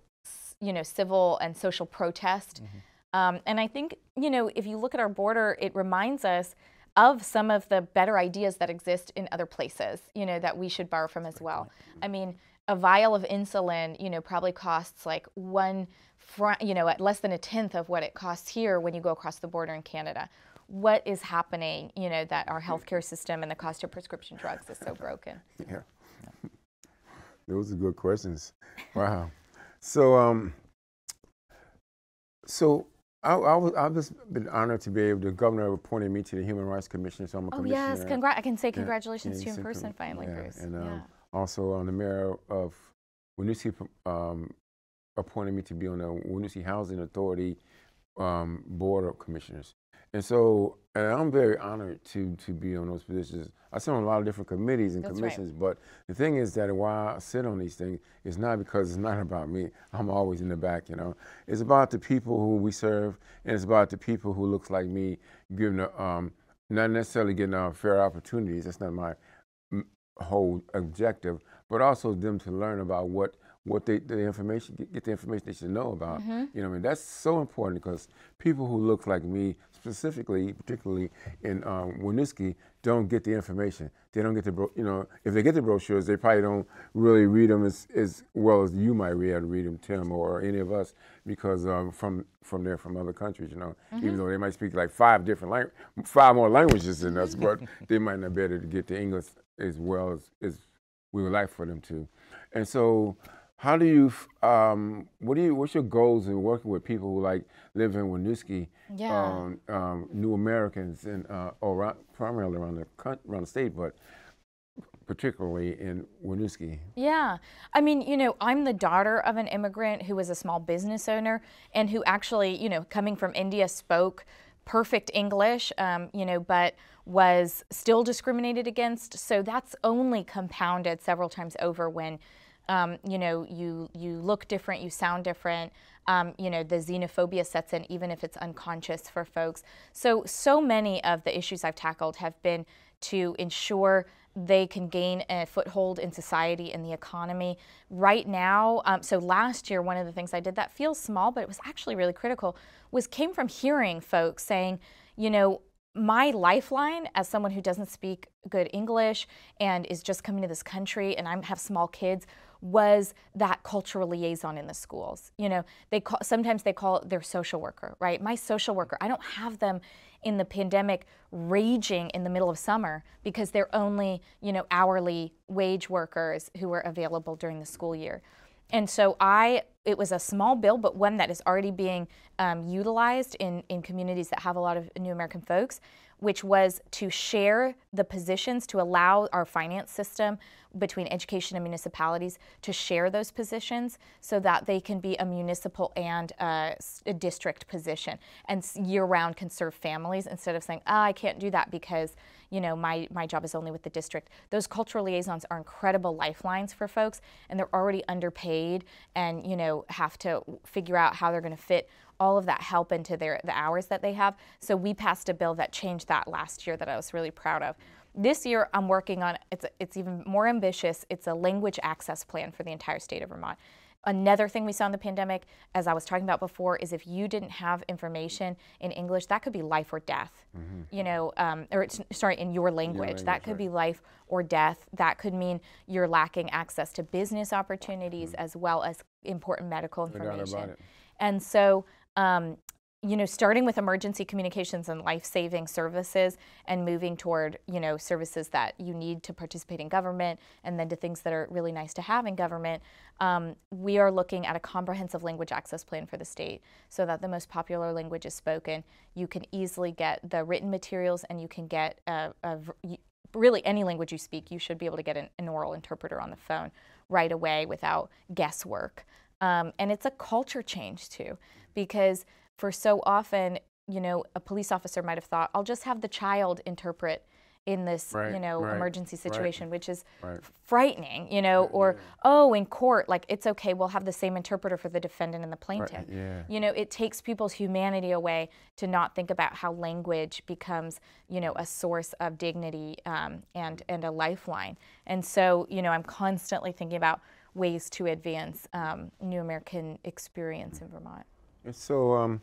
you know, civil and social protest. Mm-hmm. um, and I think, you know, if you look at our border, it reminds us of some of the better ideas that exist in other places, you know, that we should borrow from as well. Mm-hmm. I mean, a vial of insulin, you know, probably costs like one, fr you know, at less than a tenth of what it costs here when you go across the border in Canada. What is happening, you know, that our healthcare system and the cost of prescription drugs is so broken? Yeah. Yeah. Those are good questions. Wow. So, um, so I, I was, I've just been honored to be able to, the governor appointed me to the Human Rights Commission, so I'm a oh, commissioner. Oh yes, Congra I can say congratulations yeah. to you in person finally, yeah. Bruce. And um, yeah. also on um, the mayor of Winooski um, appointed me to be on the Winooski Housing Authority um, Board of Commissioners. And so, and I'm very honored to to be on those positions. I sit on a lot of different committees and That's commissions, right. but the thing is that why I sit on these things is not because it's not about me. I'm always in the back, you know. It's about the people who we serve, and it's about the people who looks like me, giving the, um, not necessarily getting uh, fair opportunities. That's not my whole objective, but also them to learn about what what they, the information, get the information they should know about. Mm-hmm. You know what I mean? That's so important because people who look like me, specifically, particularly in um, Winooski, don't get the information. They don't get the, bro you know, if they get the brochures, they probably don't really read them as, as well as you might read, read them, Tim, or any of us, because um, from, from they're from other countries, you know, mm-hmm. even though they might speak like five different, lang five more languages than us, but they might not be able to get the English as well as, as we would like for them to. And so, how do you, um, what do you, what's your goals in working with people who like live in Winooski, yeah. um, um, new Americans, and uh, around, primarily around the around the state, but particularly in Winooski? Yeah, I mean, you know, I'm the daughter of an immigrant who was a small business owner and who actually, you know, coming from India, spoke perfect English, um, you know, but was still discriminated against. So that's only compounded several times over when. Um, you know, you, you look different, you sound different, um, you know, the xenophobia sets in even if it's unconscious for folks. So, so many of the issues I've tackled have been to ensure they can gain a foothold in society and the economy. Right now, um, so last year, one of the things I did that feels small, but it was actually really critical, was came from hearing folks saying, you know, my lifeline as someone who doesn't speak good English and is just coming to this country and I have small kids, was that cultural liaison in the schools. You know, they call, sometimes they call it their social worker, right? My social worker, I don't have them in the pandemic raging in the middle of summer because they're only, you know, hourly wage workers who are available during the school year. And so I, it was a small bill, but one that is already being um, utilized in, in communities that have a lot of new American folks, which was to share the positions, to allow our finance system between education and municipalities to share those positions so that they can be a municipal and uh, a district position and year-round can serve families instead of saying, oh, I can't do that because, you know, my, my job is only with the district. Those cultural liaisons are incredible lifelines for folks, and they're already underpaid and, you know, have to figure out how they're going to fit all of that help into their, the hours that they have. So we passed a bill that changed that last year that I was really proud of. This year I'm working on, it's, it's even more ambitious, it's a language access plan for the entire state of Vermont. Another thing we saw in the pandemic, as I was talking about before, is if you didn't have information in English, that could be life or death, mm-hmm. you know, um, or it's, sorry, in your language. Your language that could right. be life or death. That could mean you're lacking access to business opportunities mm-hmm. as well as important medical information. And so, um, you know, starting with emergency communications and life-saving services and moving toward, you know, services that you need to participate in government and then to things that are really nice to have in government, um, we are looking at a comprehensive language access plan for the state so that the most popular language is spoken. You can easily get the written materials and you can get, a, a, really any language you speak, you should be able to get an, an oral interpreter on the phone right away without guesswork. Um, and it's a culture change too, because for so often, you know, a police officer might have thought, I'll just have the child interpret in this, right, you know, right, emergency situation, right, which is right. frightening, you know, right, or, yeah. oh, in court, like, it's okay, we'll have the same interpreter for the defendant and the plaintiff. Right, yeah. You know, it takes people's humanity away to not think about how language becomes, you know, a source of dignity um, and, and a lifeline. And so, you know, I'm constantly thinking about ways to advance um, new American experience in Vermont. So um,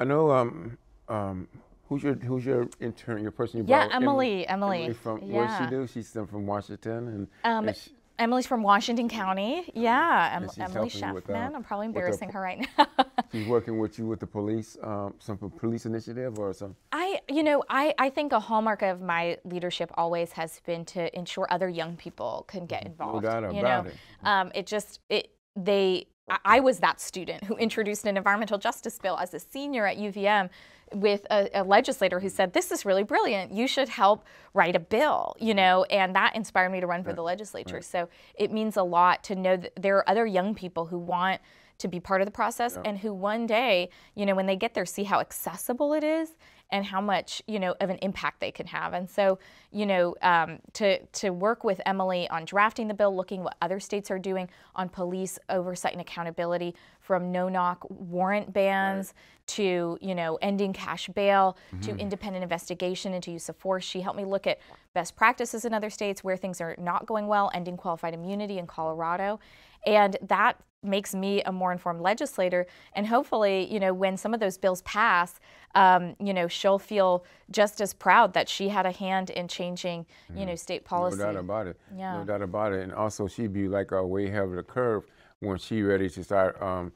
I know um, um, who's your who's your intern, your person you yeah, brought? Yeah, Emily. Emily. Emily from yeah. What does she do? She's from Washington, and, um, and she, Emily's from Washington County. Yeah, em Emily Shaftman. With, uh, I'm probably embarrassing her right now. She's working with you with the police, um, some police initiative or some. I, you know, I I think a hallmark of my leadership always has been to ensure other young people can get involved. Got you know, it. Um, it just it they. I was that student who introduced an environmental justice bill as a senior at U V M with a, a legislator who said, this is really brilliant, you should help write a bill, you know, and that inspired me to run for right. the legislature. Right. So it means a lot to know that there are other young people who want to be part of the process yeah. and who one day, you know, when they get there, see how accessible it is and how much, you know, of an impact they can have. And so, you know, um, to, to work with Emily on drafting the bill, looking what other states are doing on police oversight and accountability, from no-knock warrant bans to, you know, ending cash bail, mm-hmm. to independent investigation into use of force. She helped me look at best practices in other states, where things are not going well, ending qualified immunity in Colorado. And that makes me a more informed legislator, and hopefully, you know, when some of those bills pass, um, you know, she'll feel just as proud that she had a hand in changing, you mm. know, state policy. No doubt about it. Yeah. No doubt about it. And also, she'd be like a way ahead of the curve when she's ready to start, um,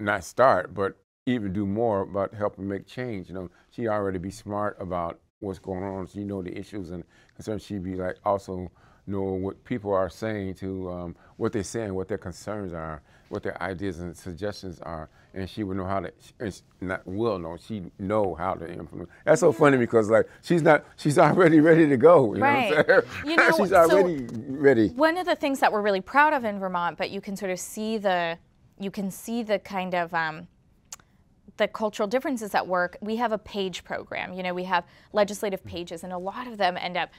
not start, but even do more about helping make change. You know, she already be smart about what's going on. She know the issues and concerns. She'd be like also know what people are saying to um, what they're saying, what their concerns are, what their ideas and suggestions are, and she would know how to. And not will know. She know how to implement. That's so yeah. funny, because like she's not. She's already ready to go. You right. know what I'm saying? You know, she's already so ready. One of the things that we're really proud of in Vermont, but you can sort of see the, you can see the kind of. Um, the cultural differences at work. We have a page program. You know, we have legislative pages, and a lot of them end up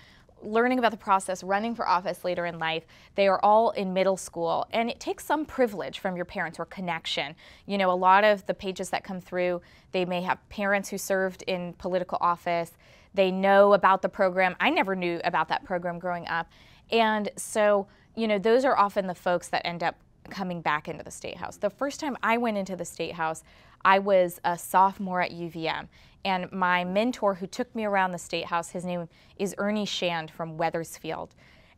learning about the process, running for office later in life. They are all in middle school, and it takes some privilege from your parents or connection. You know, a lot of the pages that come through, they may have parents who served in political office. They know about the program. I never knew about that program growing up. And so, you know, those are often the folks that end up coming back into the State House. The first time I went into the State House, I was a sophomore at U V M, and my mentor who took me around the State House, his name is Ernie Shand from Weathersfield.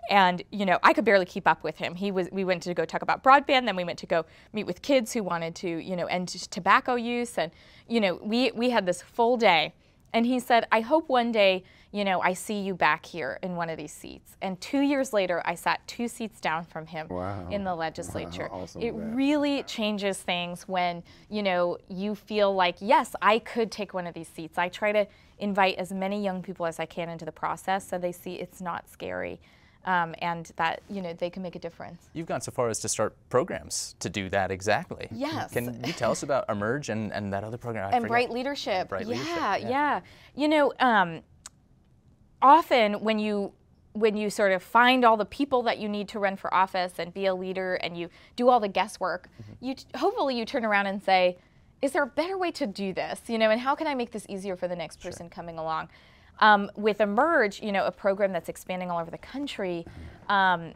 And, you know, I could barely keep up with him. He was, we went to go talk about broadband, then we went to go meet with kids who wanted to, you know, end tobacco use. And, you know, we, we had this full day. And he said, I hope one day, you know, I see you back here in one of these seats. And two years later, I sat two seats down from him wow. in the legislature. Wow, awesome, it man. really changes things when, you know, you feel like, yes, I could take one of these seats. I try to invite as many young people as I can into the process so they see it's not scary. Um, and that, you know, they can make a difference. You've gone so far as to start programs to do that exactly. Yes. Can you tell us about Emerge and, and that other program? I and Bright Leadership. Bright yeah, Leadership. Yeah, yeah. You know, um, often when you when you sort of find all the people that you need to run for office and be a leader, and you do all the guesswork, mm-hmm. you hopefully you turn around and say, is there a better way to do this? You know, and how can I make this easier for the next person sure. coming along? Um, with Emerge, you know, a program that's expanding all over the country, um,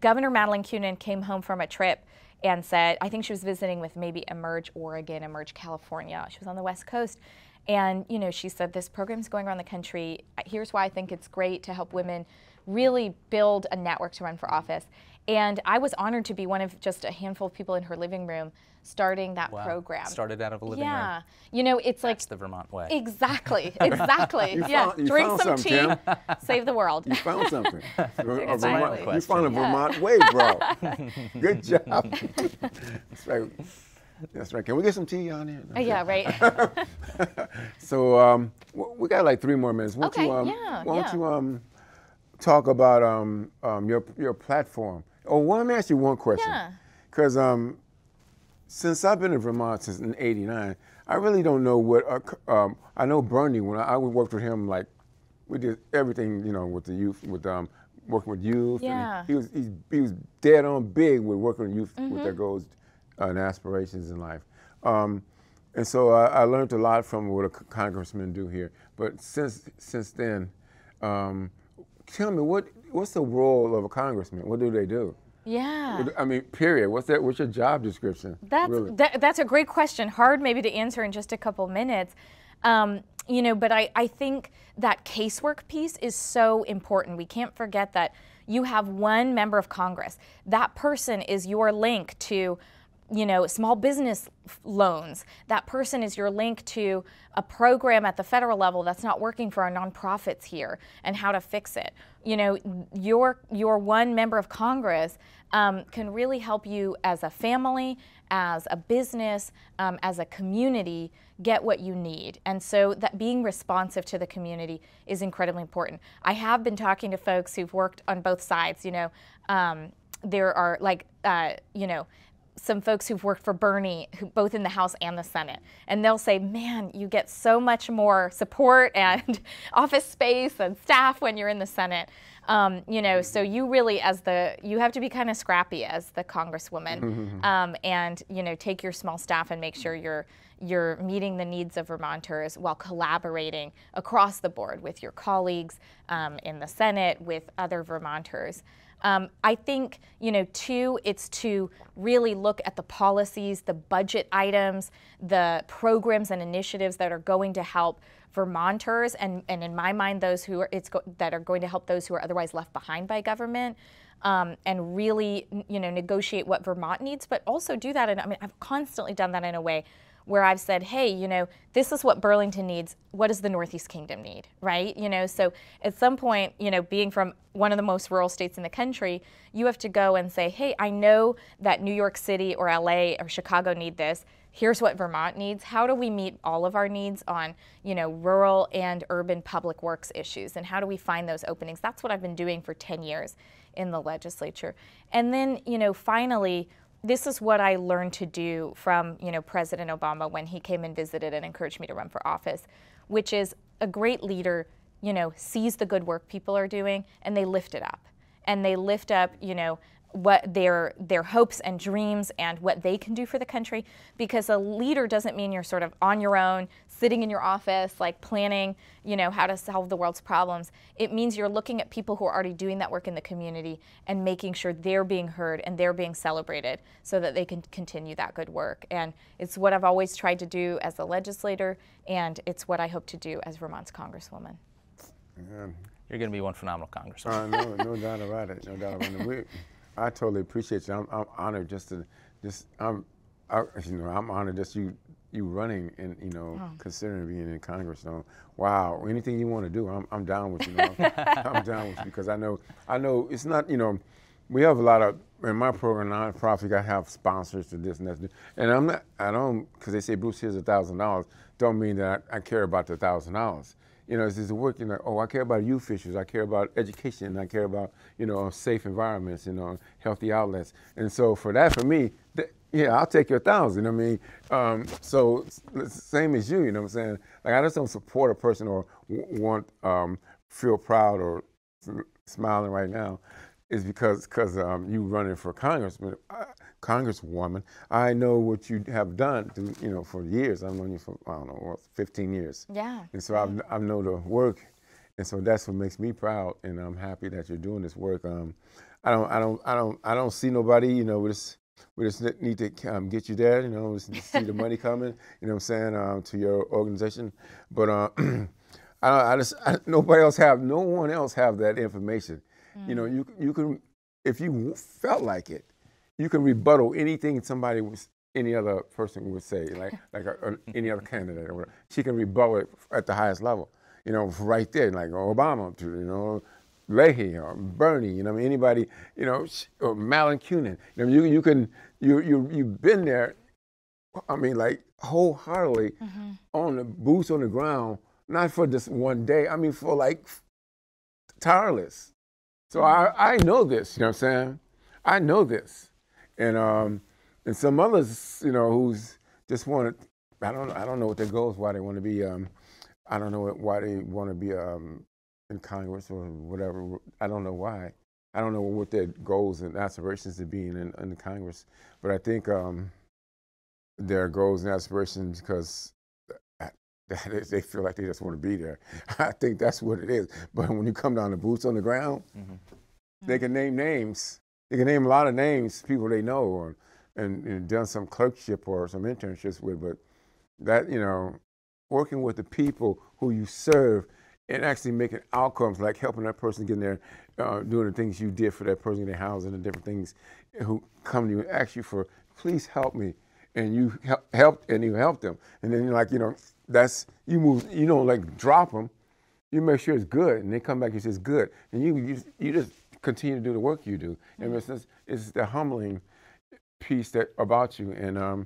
Governor Madeleine Cunin came home from a trip and said, I think she was visiting with maybe Emerge Oregon, Emerge California. She was on the West Coast. And, you know, she said, this program's going around the country. Here's why I think it's great to help women really build a network to run for office. And I was honored to be one of just a handful of people in her living room starting that wow. program. Started out of a living yeah. room. Yeah, you know, it's That's like- That's the Vermont way. Exactly, exactly, you yeah. Found, Drink some tea, Tim. Save the world. You found something. Exactly. Vermont, you found a yeah. Vermont way, bro. Good job. That's right. That's right. Can we get some tea on here? No, yeah, sure. right. So um, we got like three more minutes. Won't okay, you, um, yeah, why don't yeah. you um, talk about um, um, your, your platform? Oh, well, let me ask you one question. Yeah. Because um, since I've been in Vermont since eighty-nine, I really don't know what, uh, um, I know Bernie, when I, I worked with him, like, we did everything, you know, with the youth, with um, working with youth. Yeah. And he was, he, he was dead on big with working with youth, mm-hmm. with their goals and aspirations in life. Um, and so I, I learned a lot from what a congressman do here. But since, since then, um, tell me, what what's the role of a congressman? What do they do? Yeah. I mean, period. What's that? What's your job description? That's really? that, that's a great question. Hard maybe to answer in just a couple minutes. Um, you know, but I, I think that casework piece is so important. We can't forget that you have one member of Congress. That person is your link to, you know, small business loans. That person is your link to a program at the federal level that's not working for our nonprofits here and how to fix it. You know, your, your one member of Congress um, can really help you as a family, as a business, um, as a community, get what you need. And so that being responsive to the community is incredibly important. I have been talking to folks who've worked on both sides. You know, um, there are like, uh, you know, some folks who've worked for Bernie, who, both in the House and the Senate, and they'll say, man, you get so much more support and office space and staff when you're in the Senate. Um, you know, so you really, as the, you have to be kind of scrappy as the Congresswoman, um, and, you know, take your small staff and make sure you're, you're meeting the needs of Vermonters while collaborating across the board with your colleagues um, in the Senate, with other Vermonters. Um, I think, you know, too, it's to really look at the policies, the budget items, the programs and initiatives that are going to help Vermonters, and, and in my mind, those who are, it's go, that are going to help those who are otherwise left behind by government, um, and really, you know, negotiate what Vermont needs, but also do that. And I mean, I've constantly done that in a way where I've said, hey, you know, this is what Burlington needs. What does the Northeast Kingdom need, right? You know, so at some point, you know, being from one of the most rural states in the country, you have to go and say, hey, I know that New York City or L A or Chicago need this. Here's what Vermont needs. How do we meet all of our needs on, you know, rural and urban public works issues, and how do we find those openings? That's what I've been doing for ten years in the legislature. And then, you know, finally, this is what I learned to do from, you know, President Obama when he came and visited and encouraged me to run for office, which is a great leader, you know, sees the good work people are doing and they lift it up. And they lift up, you know, what their their hopes and dreams and what they can do for the country, because a leader doesn't mean you're sort of on your own sitting in your office like planning, you know, how to solve the world's problems. It means you're looking at people who are already doing that work in the community and making sure they're being heard and they're being celebrated so that they can continue that good work. And it's what I've always tried to do as a legislator, and it's what I hope to do as Vermont's Congresswoman. Yeah. You're going to be one phenomenal Congresswoman. Uh, no, no doubt about it. No doubt about it. We, I totally appreciate you. I'm, I'm honored just to, just I'm, I, you know, I'm honored just you, you running and you know oh. considering being in Congress. So wow, anything you want to do, I'm, I'm down with you. Know, I'm, I'm down with you because I know, I know it's not, you know, we have a lot of in my program nonprofit. I have sponsors to this and that, and I'm not, I don't, because they say Bruce, here's a thousand dollars. Don't mean that I, I care about the thousand dollars. You know, it's just work, you know, oh, I care about youth issues, I care about education, I care about, you know, safe environments, you know, healthy outlets. And so for that, for me, th yeah, I'll take your thousand. I mean, um, so same as you, you know what I'm saying? Like, I just don't support a person or w want, um, feel proud or smiling right now is because cause, um, you running for Congress, but I, Congresswoman, I know what you have done, to, you know, for years. I've known you for, I don't know, fifteen years. Yeah. And so I've, I know the work, and so that's what makes me proud, and I'm happy that you're doing this work. Um, I don't, I don't, I don't, I don't see nobody. You know, we just, we just need to um, get you there. You know, just see the money coming. You know what I'm saying, um, to your organization. But uh, I, I just, I, nobody else have, no one else have that information. Mm. You know, you you can, if you felt like it, you can rebuttal anything somebody was, any other person would say, like like a, a, any other candidate or whatever. She can rebuttal it at the highest level, you know, right there, like Obama, you know, Leahy or Bernie, you know, I mean, anybody, you know, or Malin Cunin. You know, you you can you you you've been there. I mean, like wholeheartedly mm-hmm. on the boots on the ground, not for just one day. I mean, for like tireless. So mm-hmm. I I know this, you know what I'm saying? I know this. And um, and some others, you know, who's just want to, I don't, I don't know what their goals, why they want to be, um, I don't know why they want to be um, in Congress or whatever. I don't know why. I don't know what their goals and aspirations to be in, in, in Congress. But I think um, their goals and aspirations because they feel like they just want to be there. I think that's what it is. But when you come down to boots on the ground, mm-hmm. they can name names. They can name a lot of names, people they know, or, and, and done some clerkship or some internships with, but that, you know, working with the people who you serve and actually making outcomes, like helping that person get in there, uh, doing the things you did for that person, their housing and different things, who come to you and ask you for, please help me, and you help, helped, and you helped them. And then you're like, you know, that's, you move, you don't like drop them, you make sure it's good, and they come back and say it's good, and you, you, you just, continue to do the work you do, and it's, it's the humbling piece that about you, and um,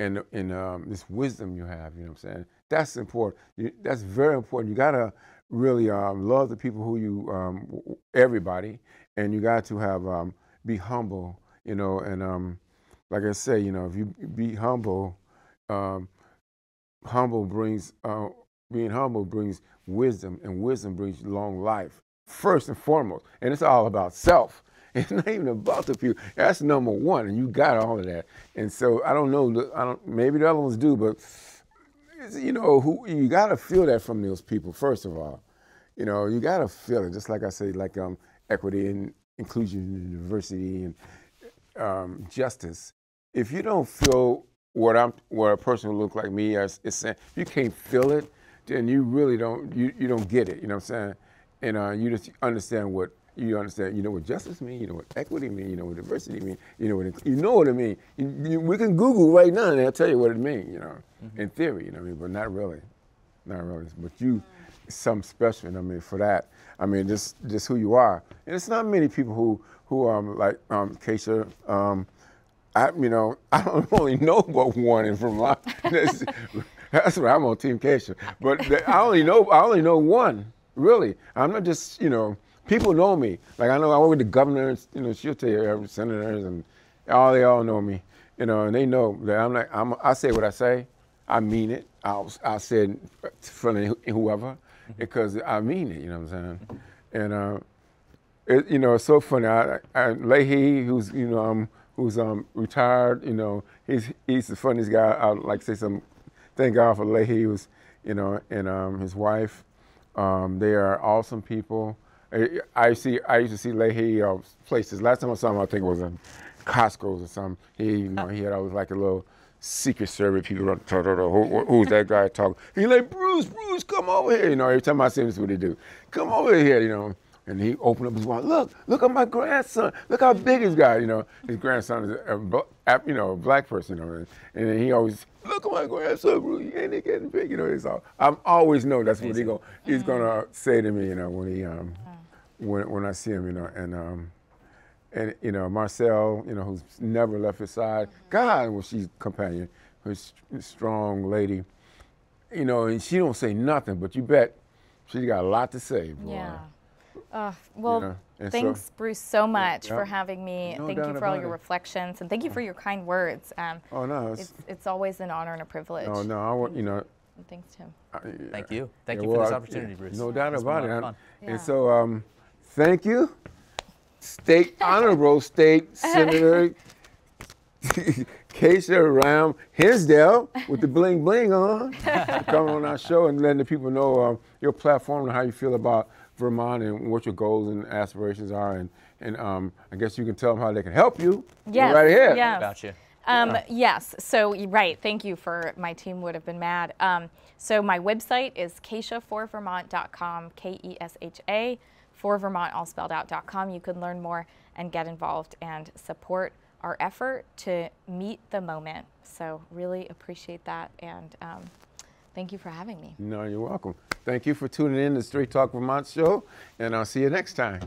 and and um, this wisdom you have. You know what I'm saying? That's important. You, that's very important. You gotta really um, love the people who you, um, everybody, and you got to have um, be humble. You know, and um, like I say, you know, if you be humble, um, humble brings uh, being humble brings wisdom, and wisdom brings long life. First and foremost, and it's all about self. It's not even about the people. That's number one, and you got all of that. And so I don't know. I don't. Maybe the other ones do, but you know, who you got to feel that from those people. First of all, you know, you got to feel it. Just like I say, like um, equity and inclusion and diversity and um, justice. If you don't feel what I'm, what a person who looks like me is, is saying, you can't feel it, then you really don't. You you don't get it. You know what I'm saying? And uh, you just understand what you understand. You know what justice means. You know what equity means. You know what diversity means. You know what it, you know what it means. You, you, we can Google right now, and they'll tell you what it means. You know, mm-hmm. in theory, you know what I mean, but not really, not really. But you, some special. I mean, for that, I mean, just just who you are. And it's not many people who who um like um Kesha. Um, I you know I don't really know but one in Vermont. that's, that's why I'm on Team Kesha. But the, I only know I only know one. Really, I'm not just, you know, people know me. Like, I know I work with the governor, and, you know, she'll tell you, senators, and all, they all know me, you know, and they know that I'm like, I'm, I say what I say, I mean it. I'll, I'll say it in front of whoever, because I mean it, you know what I'm saying? And, uh, it, you know, it's so funny. I, I, Leahy, who's, you know, um, who's um, retired, you know, he's, he's the funniest guy. I like to say some, thank God for Leahy, he was, you know, and um, his wife. Um, they are awesome people. I, I see. I used to see Leahy uh, places. Last time I saw him, I think it was in Costco's or something. He, you know, he had always like a little Secret Service people. Who, who's that guy talking? He's like, Bruce, Bruce, come over here. You know, every time I see him, that's what he do. Come over here, you know. And he opened up his wallet. Look, look at my grandson. Look how big he's got. You know, his grandson is a, you know, a black person. You know, and then he always, look at my grandson, bro. You ain't getting big. You know, it's all. I'm always know that's what he go. He's gonna say to me. You know, when he um, when when I see him. You know, and um, and you know, Marcel. You know, who's never left his side. God, was she's companion, she's a strong lady. You know, and she don't say nothing, but you bet she got a lot to say, boy. Yeah. Uh, well, yeah. thanks, so, Bruce, so much yeah, for having me. No thank you for all your it. reflections, and thank you for your kind words. Um, oh no, it's, it's it's always an honor and a privilege. Oh no, I want you know. And thanks, Tim. I, yeah. Thank you, thank yeah, you well, for this opportunity, I, Bruce. No doubt it's about it. I, yeah. And so, um, thank you, State Honorable State Senator Kesha Ram Hinsdale with the bling bling on, coming on our show and letting the people know um, your platform and how you feel about Vermont and what your goals and aspirations are, and and um, I guess you can tell them how they can help you. Yes, right here. Yes. About you. Um, yeah. Yes. So right. Thank you for my team would have been mad. Um, so my website is kesha for vermont dot com. K E S H A for Vermont all spelled out dot com. You can learn more and get involved and support our effort to meet the moment. So really appreciate that, and um, thank you for having me. No, you're welcome. Thank you for tuning in to Straight Talk Vermont Show, and I'll see you next time.